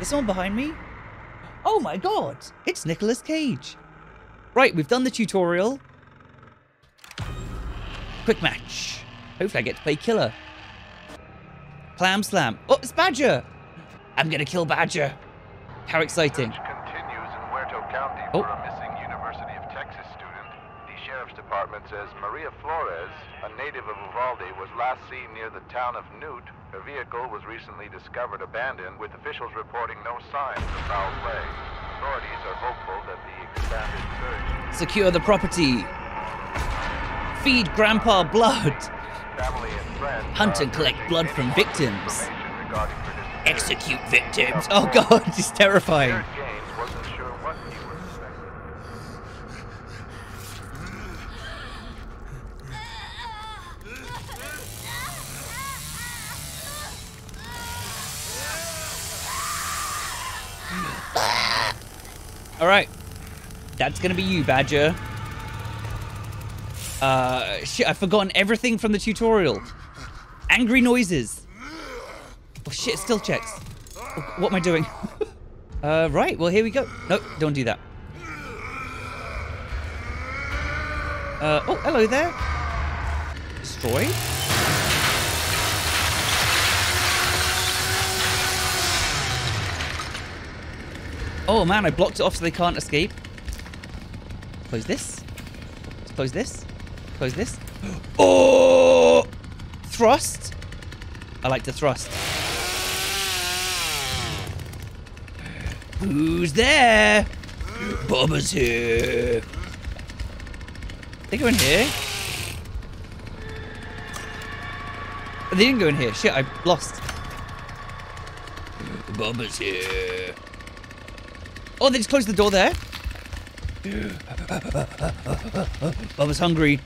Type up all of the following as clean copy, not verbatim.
Is someone behind me? Oh my god, it's Nicolas Cage. Right, we've done the tutorial. Quick match. Hopefully I get to play killer. Clam slam. Oh, it's Badger. I'm going to kill Badger. How exciting. Search continues in Werto County for a missing University of Texas student. The sheriff's department says Maria Flores, a native of Uvalde, was last seen near the town of Newt. Her vehicle was recently discovered abandoned, with officials reporting no signs of foul play. Authorities are hopeful that the expanded search... Secure the property. Feed Grandpa blood. Family and friends hunt and collect blood from victims. Execute victims. Oh god, it's terrifying. Alright. That's gonna be you, Badger. Shit, I've forgotten everything from the tutorial. Angry noises. Oh shit, it still checks. Oh, what am I doing? Right, well here we go. Nope, don't do that. Oh, hello there. Destroy. Oh man, I blocked it off so they can't escape. Close this. Close this. Close this. Oh! Thrust. I like to thrust. Who's there? Bubba's here. They go in here? They didn't go in here. Shit, I lost. Bubba's here. Oh, they just closed the door there. Bubba's hungry.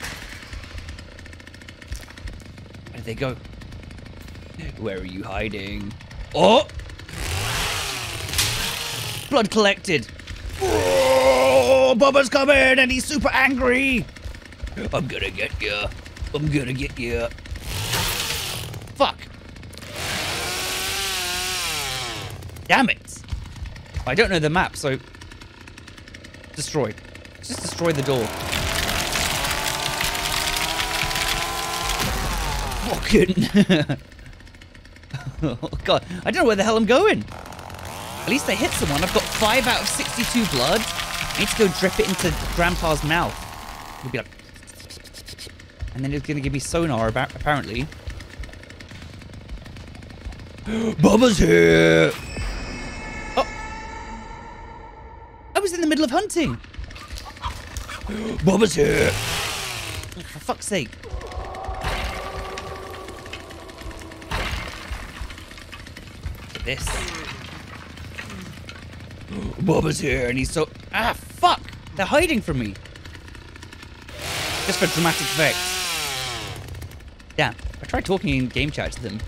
Where did they go? Where are you hiding? Oh! Blood collected. Oh, Bubba's coming and he's super angry. I'm gonna get you. I'm gonna get you. Fuck. Damn it. I don't know the map, so... Destroy. Just destroy the door. Fucking... Oh, God. I don't know where the hell I'm going. At least I hit someone. I've got 5 out of 62 blood. I need to go drip it into Grandpa's mouth. He'll be like... And then he's going to give me sonar, apparently. Bubba's here! Oh! I was in the middle of hunting! Bubba's here! Oh, for fuck's sake. Look at this. Bubba's here and he's so... Ah, fuck! They're hiding from me. Just for dramatic effect. Damn. I tried talking in game chat to them.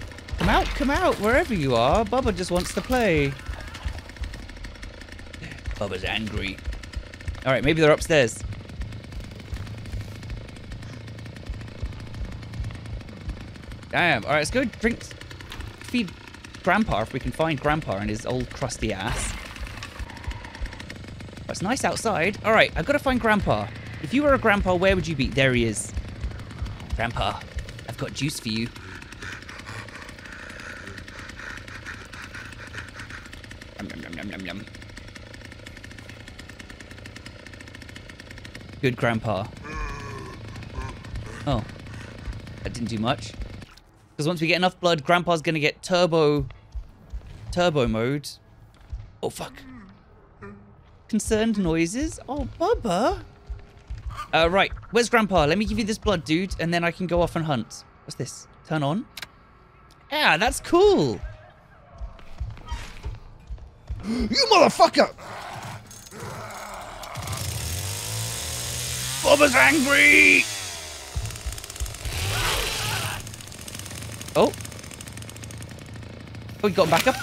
Come out, wherever you are. Bubba just wants to play. Bubba's angry. Alright, maybe they're upstairs. Damn. Alright, let's go drink... Feed Grandpa if we can find Grandpa and his old crusty ass. It's nice outside. All right, I've got to find Grandpa. If you were a grandpa, where would you be? There he is. Grandpa, I've got juice for you. Yum, yum, yum, yum, yum, yum. Good Grandpa. Oh, that didn't do much. Because once we get enough blood, Grandpa's going to get turbo mode. Oh, fuck. Concerned noises. Oh, Bubba. Right. Where's Grandpa? Let me give you this blood, dude, and then I can go off and hunt. What's this? Turn on. Yeah, that's cool. You motherfucker! Bubba's angry! Oh. Oh, we got him back up.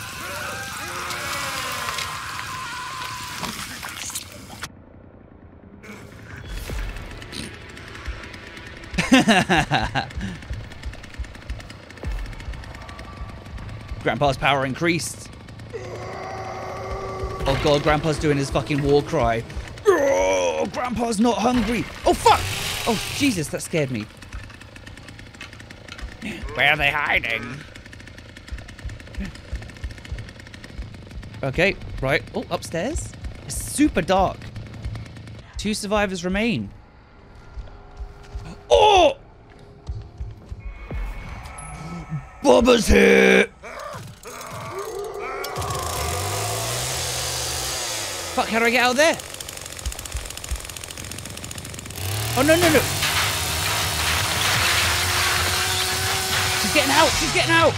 Grandpa's power increased. Oh god, Grandpa's doing his fucking war cry. Oh, Grandpa's not hungry. Oh fuck! Oh Jesus, that scared me. Where are they hiding? Okay, right. Oh, upstairs. It's super dark. 2 survivors remain. Oh! Bubba's here! Fuck, how do I get out of there? Oh, no, no, no. She's getting out. She's getting out.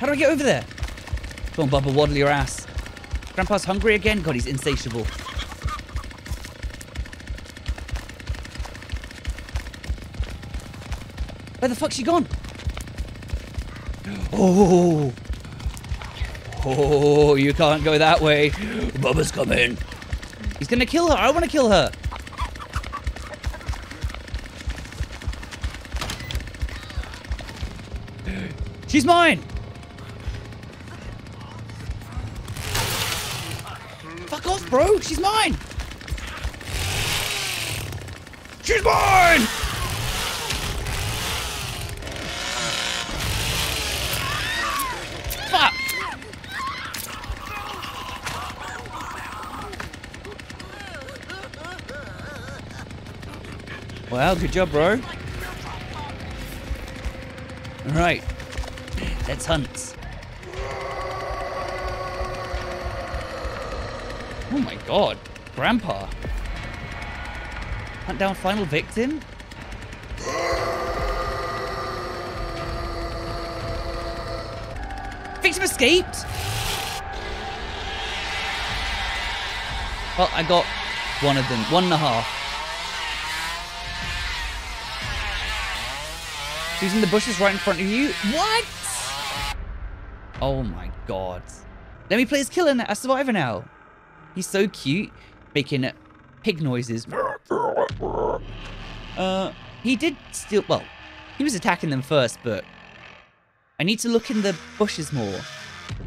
How do I get over there? Come on, Bubba, waddle your ass. Grandpa's hungry again? God, he's insatiable. Where the fuck's she gone? Oh. Oh, you can't go that way. Bubba's coming. He's gonna kill her. I wanna kill her. She's mine. Fuck off, bro. She's mine. She's mine. Fuck. Well, good job, bro. All right. Let's hunt. Oh my god, Grandpa. Hunt down final victim? Victim escaped? Well, I got one of them. 1.5. She's in the bushes right in front of you. What? Oh my god. Let me play as killer now, as survivor now. He's so cute, making pig noises. He did steal, well, he was attacking them first, but I need to look in the bushes more.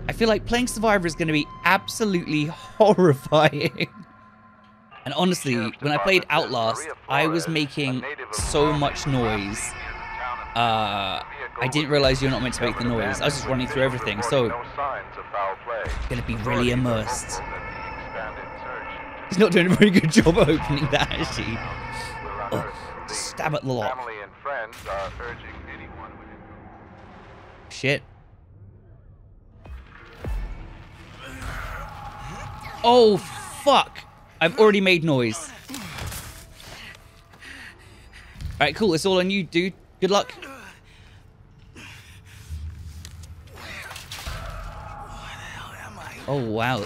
I feel like playing survivor is going to be absolutely horrifying. And honestly, when I played Outlast, I was making so much noise. I didn't realize you're not meant to make the noise. I was just running through everything, so gonna be really immersed. He's not doing a very good job of opening that, actually. Oh, stab at the lock. Shit. Oh fuck! I've already made noise. All right, cool. It's all on you, dude. Good luck. Oh, wow.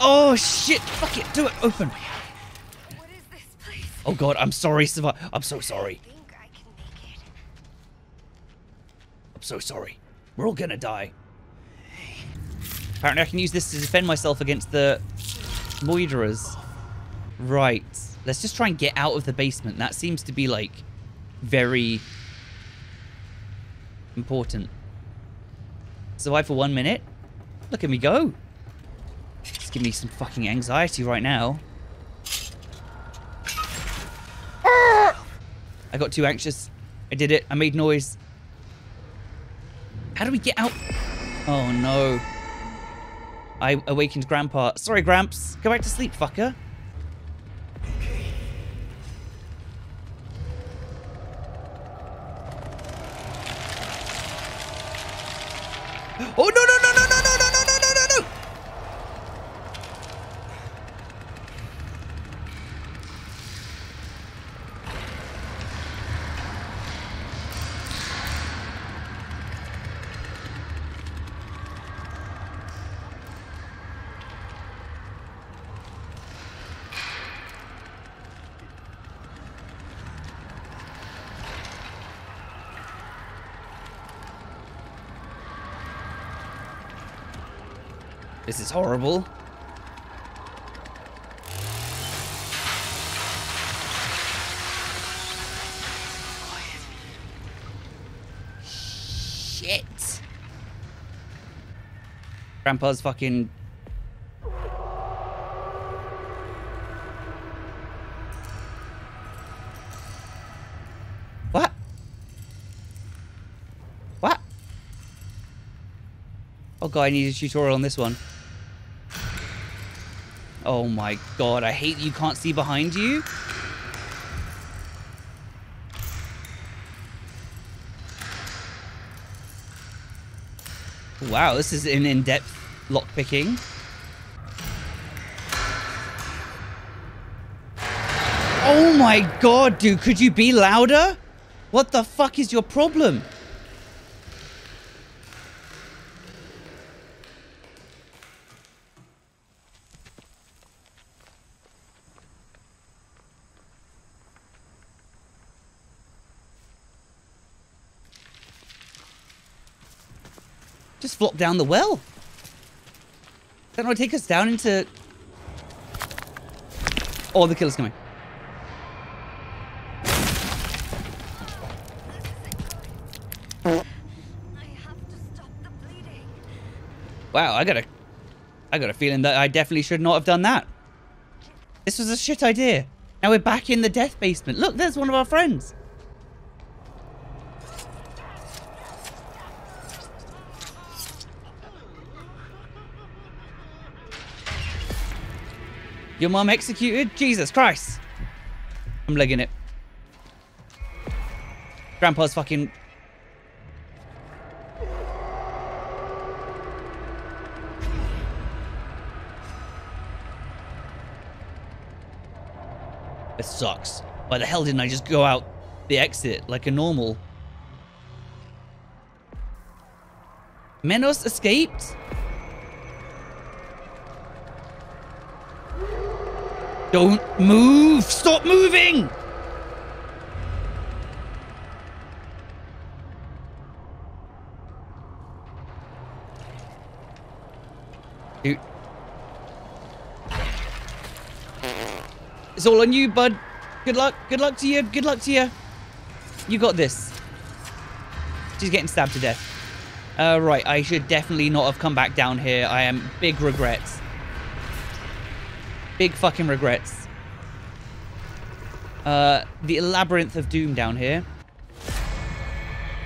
Oh, shit. Fuck it. Do it. Open. What is this place? Oh, God. I'm sorry, Savannah. I'm so sorry. I think I can make it. I'm so sorry. We're all gonna die. Hey. Apparently, I can use this to defend myself against the murderers. Right. Let's just try and get out of the basement. That seems to be, like, very important. Survive for 1 minute. Look at me go. It's giving me some fucking anxiety right now. I got too anxious. I did it. I made noise. How do we get out? Oh, no. I awakened Grandpa. Sorry, Gramps. Go back to sleep, fucker. Okay. Oh, no, no, no, no, no, no, no. This is horrible. Shit. Grandpa's fucking god, I need a tutorial on this one. Oh my god, I hate that you can't see behind you. Wow, this is an in-depth lockpicking. Oh my god, dude, could you be louder? What the fuck is your problem? Just flop down the well. That would take us down into... Oh, the killer's coming. Wow, I got a feeling that I definitely should not have done that. This was a shit idea. Now we're back in the death basement. Look, there's one of our friends. Your mom executed? Jesus Christ. I'm legging it. Grandpa's fucking... This sucks. Why the hell didn't I just go out the exit like a normal? Menos escaped? Don't move! Stop moving! Dude. It's all on you, bud. Good luck. Good luck to you. Good luck to you. You got this. She's getting stabbed to death. Right. I should definitely not have come back down here. I am big regrets. Big fucking regrets. The labyrinth of doom down here.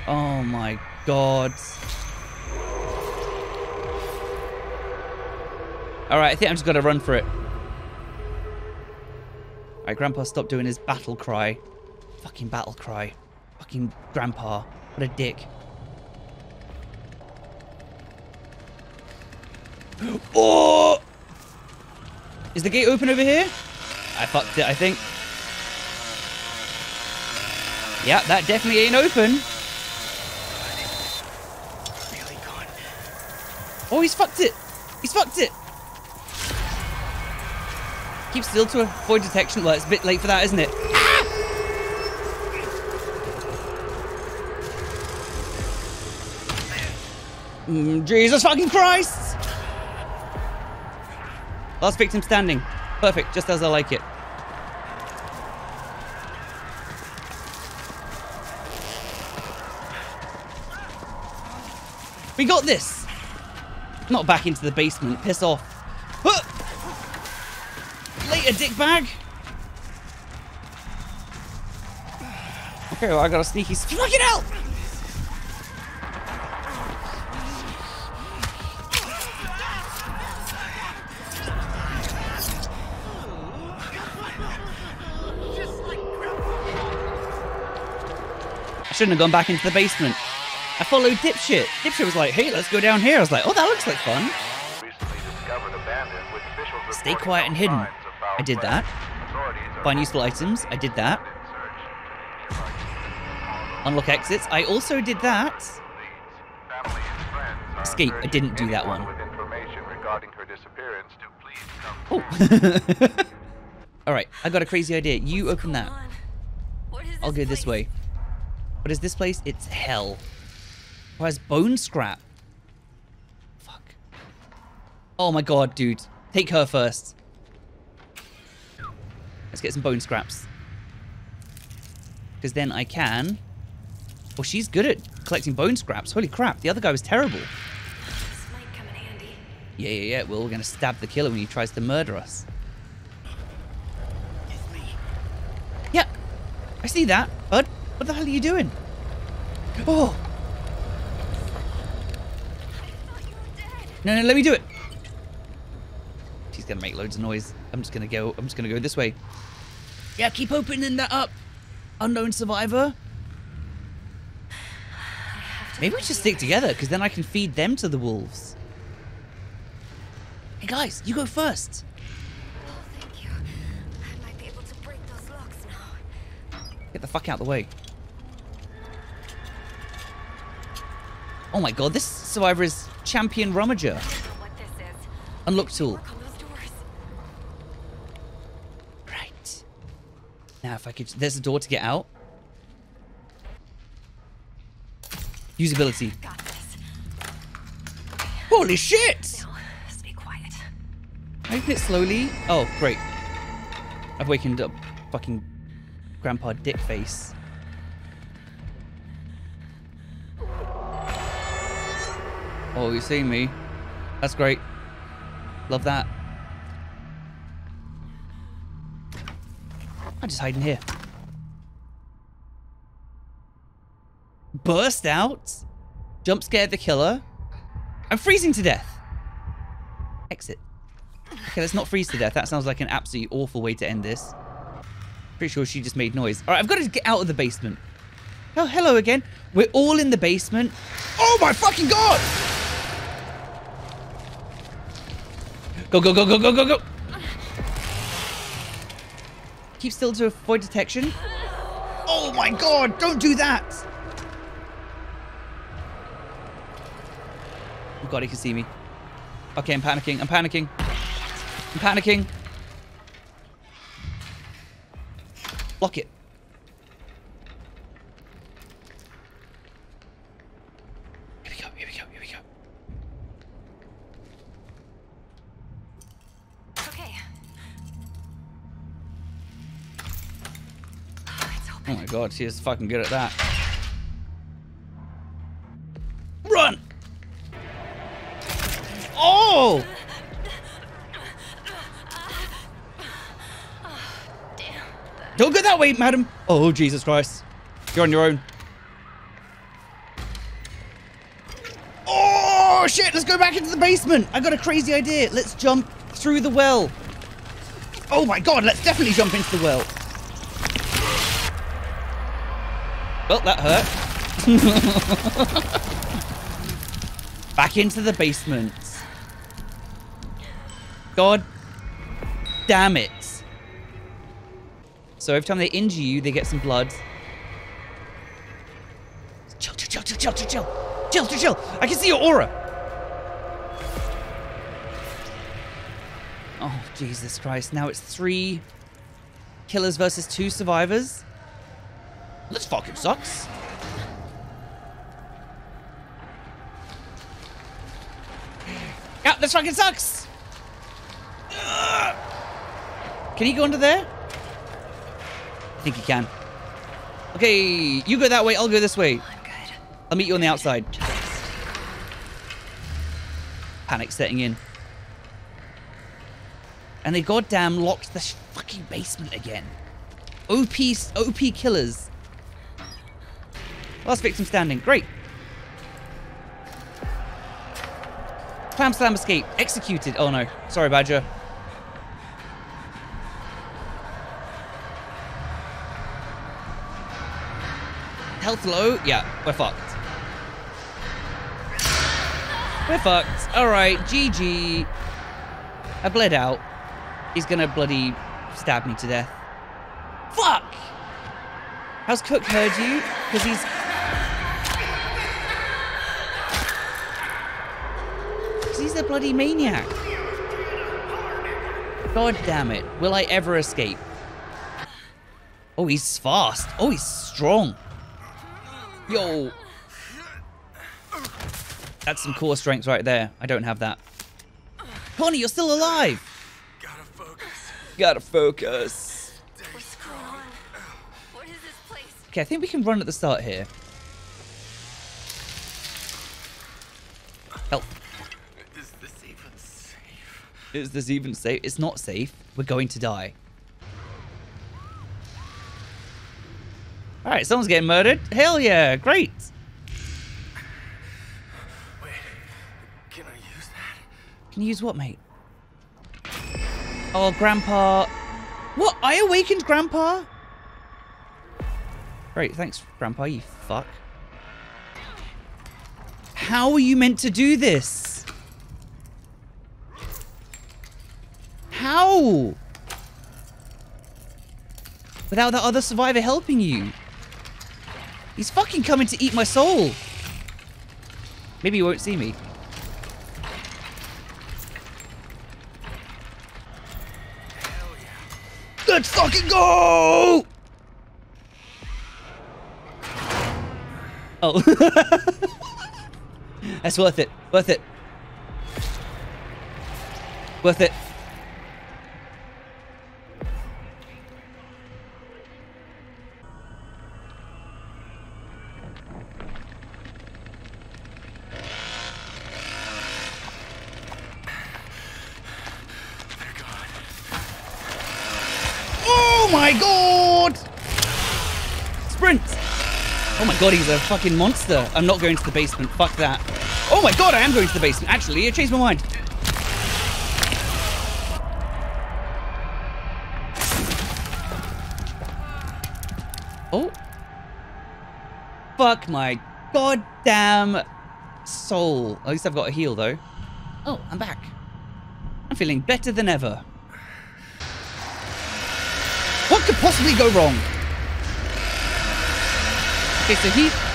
Oh my god. Alright, I think I'm just gonna run for it. Alright, Grandpa stopped doing his battle cry. Fucking battle cry. Fucking Grandpa. What a dick. Oh! Is the gate open over here? I fucked it, I think. Yeah, that definitely ain't open. Oh, he's fucked it. He's fucked it. Keep still to avoid detection. Well, it's a bit late for that, isn't it? Ah! Jesus fucking Christ! Last victim standing. Perfect, just as I like it. We got this! Not back into the basement, piss off. Later, dickbag! Okay, well, I got a sneaky... Fucking hell! I shouldn't have gone back into the basement. I followed Dipshit. Dipshit was like, hey, let's go down here. I was like, oh, that looks like fun. Stay quiet and hidden. I did that. Find useful items. I did that. Unlock exits. I also did that. Escape. I didn't do that one. Oh. All right. I got a crazy idea. You open that. I'll go this way. What is this place? It's hell. Why is bone scrap? Fuck. Oh my god, dude. Take her first. Let's get some bone scraps. Because then I can... Well, she's good at collecting bone scraps. Holy crap, the other guy was terrible. This might come in handy. Yeah. Well, we're going to stab the killer when he tries to murder us. It's me. Yeah, I see that, bud. What the hell are you doing? Oh! I thought you were dead. No, let me do it. She's gonna make loads of noise. I'm just gonna go this way. Yeah, keep opening that up. Unknown survivor. Maybe we should stick together, because then I can feed them to the wolves. Hey guys, you go first. Oh, thank you. I might be able to break those locks now. Get the fuck out of the way. Oh my god, this survivor is champion rummager. I don't know what this is. Unlock tool. Right. Now if I could, there's a door to get out. Usability. Holy shit! Now, stay quiet. Open it slowly. Oh, great. I've wakened up fucking Grandpa Dickface. Oh, you've seen me. That's great. Love that. I'm just hiding here. Burst out, jump scare the killer. I'm freezing to death. Exit. Okay, let's not freeze to death. That sounds like an absolutely awful way to end this. Pretty sure she just made noise. All right, I've got to get out of the basement. Oh, hello again. We're all in the basement. Oh my fucking god! Go, go, go, go, go, go, go. Keep still to avoid detection. Oh my god, don't do that. Oh god, he can see me. Okay, I'm panicking. I'm panicking. I'm panicking. Block it. Here we go. Here we go. Here we go. Okay. Oh, it's open. Oh my god, she is fucking good at that. Oh, damn. Don't go that way, madam. Oh, Jesus Christ. You're on your own. Oh, shit. Let's go back into the basement. I got a crazy idea. Let's jump through the well. Oh, my God. Let's definitely jump into the well. Well, that hurt. Back into the basement. God damn it. So every time they injure you, they get some blood. Chill, chill, chill, chill, chill, chill. Chill, chill, chill. I can see your aura. Oh, Jesus Christ. Now it's 3 killers versus 2 survivors. This fucking sucks. Yeah, this fucking sucks. Can he go under there? I think he can. Okay, you go that way, I'll go this way. I'm good. I'll meet you on the outside. Panic setting in. And they goddamn locked the fucking basement again. OP killers. Last victim standing, great. Clam slam escape, executed. Oh no, sorry Badger. Health low? Yeah, we're fucked. We're fucked. Alright, GG. I bled out. He's gonna bloody stab me to death. Fuck! How's Cook heard you? Because he's... a bloody maniac. God damn it. Will I ever escape? Oh, he's fast. Oh, he's strong. Yo. That's some core strength right there. I don't have that. Connie, you're still alive. Gotta focus. Gotta focus. What's going on? What is this place? Okay, I think we can run at the start here. Help. Is this even safe? Is this even safe? It's not safe. We're going to die. All right, someone's getting murdered. Hell yeah, great. Wait, can I use that? Can you use what, mate? Oh, Grandpa. What? I awakened Grandpa? Great. Thanks, Grandpa, you fuck. How are you meant to do this? How? Without that other survivor helping you. He's fucking coming to eat my soul. Maybe he won't see me. Hell yeah. Let's fucking go! Oh. That's worth it. Worth it. Worth it. God, he's a fucking monster. I'm not going to the basement. Fuck that. Oh my God, I am going to the basement. Actually, it changed my mind. Oh. Fuck my goddamn soul. At least I've got a heal, though. Oh, I'm back. I'm feeling better than ever. What could possibly go wrong? Okay, so he